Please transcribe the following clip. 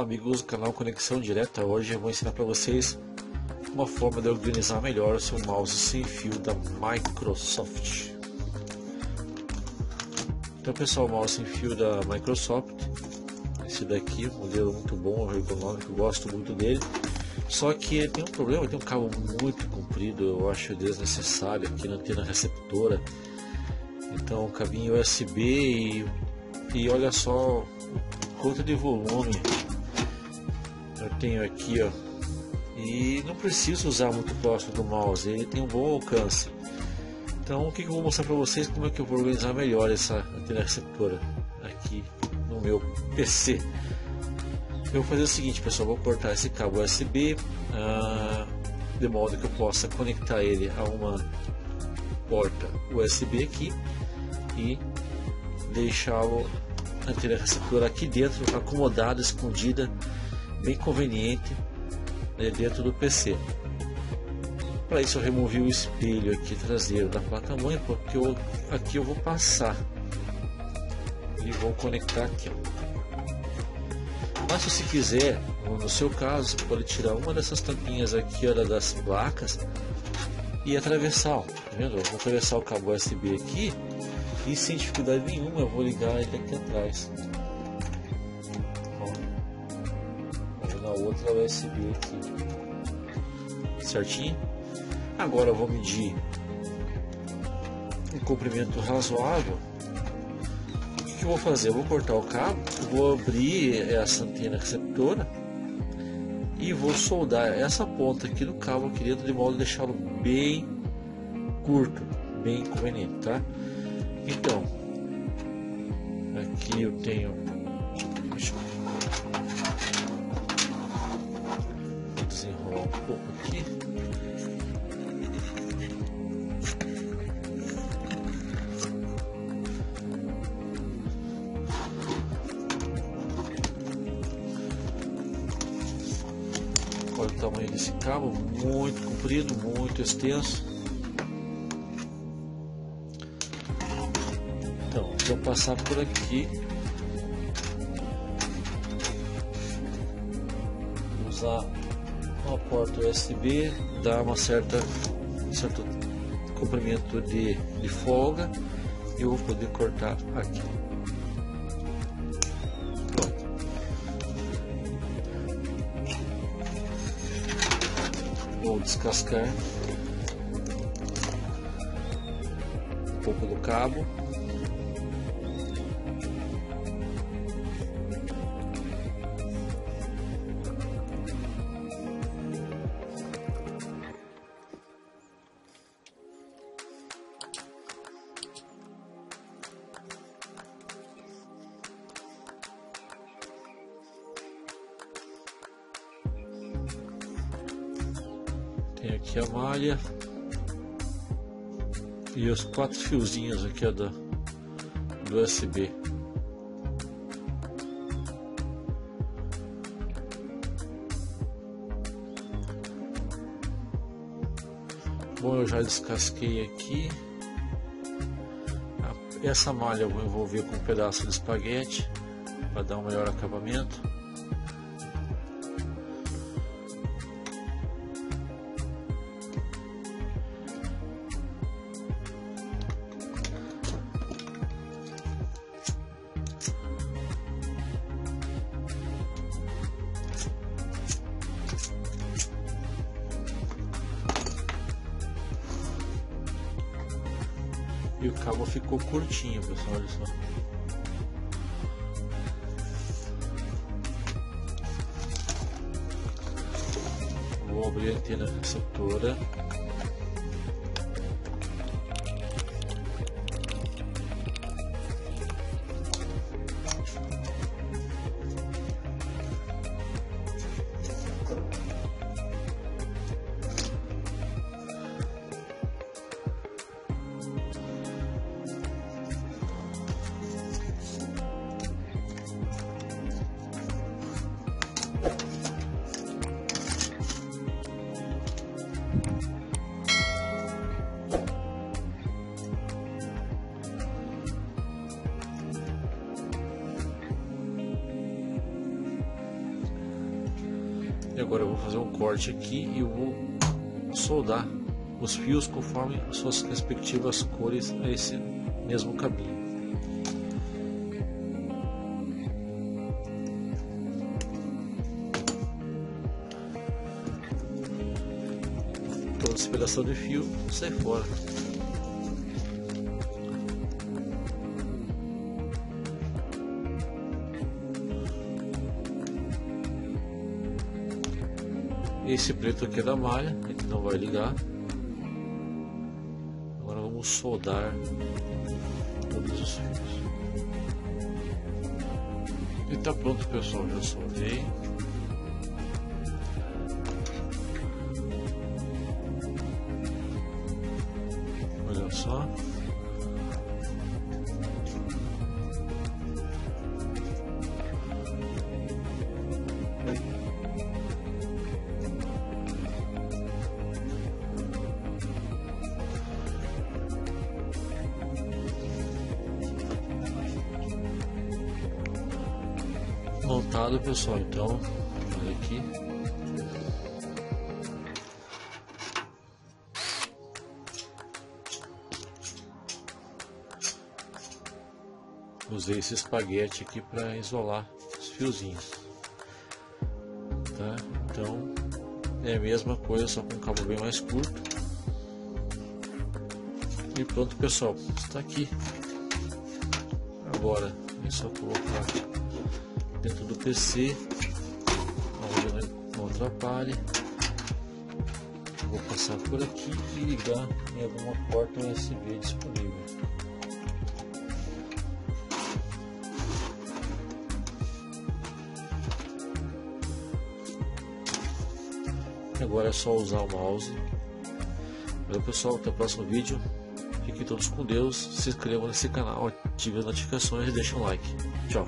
Olá amigos do canal Conexão Direta, hoje eu vou ensinar para vocês uma forma de organizar melhor o seu mouse sem fio da Microsoft. Então pessoal, o mouse sem fio da Microsoft, esse daqui, um modelo muito bom, ergonômico, gosto muito dele. Só que ele tem um problema, ele tem um cabo muito comprido, eu acho desnecessário aqui na antena receptora. Então um cabinho USB e olha só conta de volume eu tenho aqui, ó, e não preciso usar muito próximo do mouse, ele tem um bom alcance. Então o que eu vou mostrar para vocês, como é que eu vou organizar melhor essa antena receptora aqui no meu PC. Eu vou fazer o seguinte pessoal, vou cortar esse cabo USB de modo que eu possa conectar ele a uma porta USB aqui e deixá-lo a antena receptora aqui dentro, acomodada, escondida, bem conveniente, né, dentro do PC. Para isso eu removi o espelho aqui traseiro da placa-mãe, porque aqui eu vou passar e vou conectar aqui, ó. Mas se você quiser, no seu caso, você pode tirar uma dessas tampinhas aqui, ó, das placas e atravessar, ó, tá vendo? Eu vou atravessar o cabo USB aqui e sem dificuldade nenhuma eu vou ligar ele aqui atrás, ó. Vou na outra USB aqui, certinho. Agora eu vou medir um comprimento razoável. O que eu vou fazer? Eu vou cortar o cabo, vou abrir essa antena receptora e vou soldar essa ponta aqui do cabo aqui dentro, de modo a deixá-lo bem curto, bem conveniente, tá? Então, aqui eu tenho, vou desenrolar um pouco aqui, olha o tamanho desse cabo, muito comprido, muito extenso. Vou passar por aqui, vou usar uma porta USB, dá uma certo comprimento de folga e eu vou poder cortar aqui. Pronto. Vou descascar um pouco do cabo. Tem aqui a malha e os 4 fiozinhos aqui, ó, do USB. Bom, eu já descasquei aqui. Essa malha eu vou envolver com um pedaço de espaguete para dar um melhor acabamento. E o cabo ficou curtinho, pessoal, olha só. Vou abrir a antena receptora. E agora eu vou fazer um corte aqui e eu vou soldar os fios conforme as suas respectivas cores a esse mesmo cabinho. Toda essa pegação de fio sai fora. Esse preto aqui é da malha, ele não vai ligar. Agora vamos soldar todos os fios. E tá pronto, pessoal, já soldei. Olha só. Montado, pessoal, então olha aqui, usei esse espaguete aqui para isolar os fiozinhos, tá? Então é a mesma coisa, só com um cabo bem mais curto. E pronto, pessoal, está aqui. Agora é só colocar dentro do PC, onde não atrapalhe. Vou passar por aqui e ligar em alguma porta USB disponível. Agora é só usar o mouse. Valeu, pessoal, até o próximo vídeo. Fiquem todos com Deus, se inscrevam nesse canal, ativem as notificações e deixem um like. Tchau!